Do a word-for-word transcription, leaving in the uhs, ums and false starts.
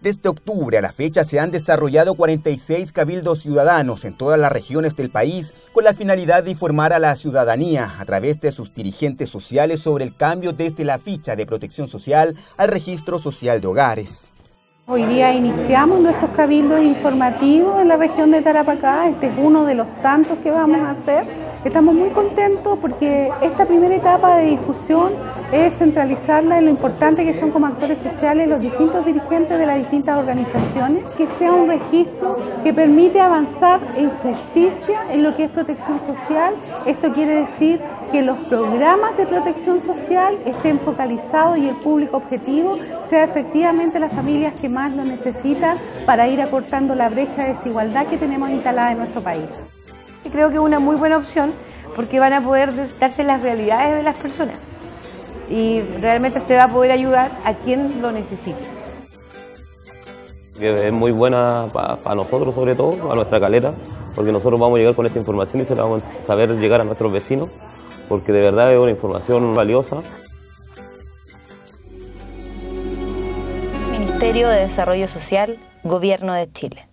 Desde octubre a la fecha se han desarrollado cuarenta y seis cabildos ciudadanos en todas las regiones del país con la finalidad de informar a la ciudadanía a través de sus dirigentes sociales sobre el cambio desde la ficha de protección social al registro social de hogares. Hoy día iniciamos nuestros cabildos informativos en la región de Tarapacá, este es uno de los tantos que vamos a hacer. Estamos muy contentos porque esta primera etapa de difusión es centralizarla en lo importante que son como actores sociales los distintos dirigentes de las distintas organizaciones, que sea un registro que permite avanzar en justicia en lo que es protección social. Esto quiere decir que los programas de protección social estén focalizados y el público objetivo sea efectivamente las familias que más lo necesitan para ir acortando la brecha de desigualdad que tenemos instalada en nuestro país. Creo que es una muy buena opción porque van a poder darse las realidades de las personas y realmente se va a poder ayudar a quien lo necesite. Es muy buena para pa nosotros, sobre todo, para nuestra caleta, porque nosotros vamos a llegar con esta información y se la vamos a saber llegar a nuestros vecinos, porque de verdad es una información valiosa. Ministerio de Desarrollo Social, Gobierno de Chile.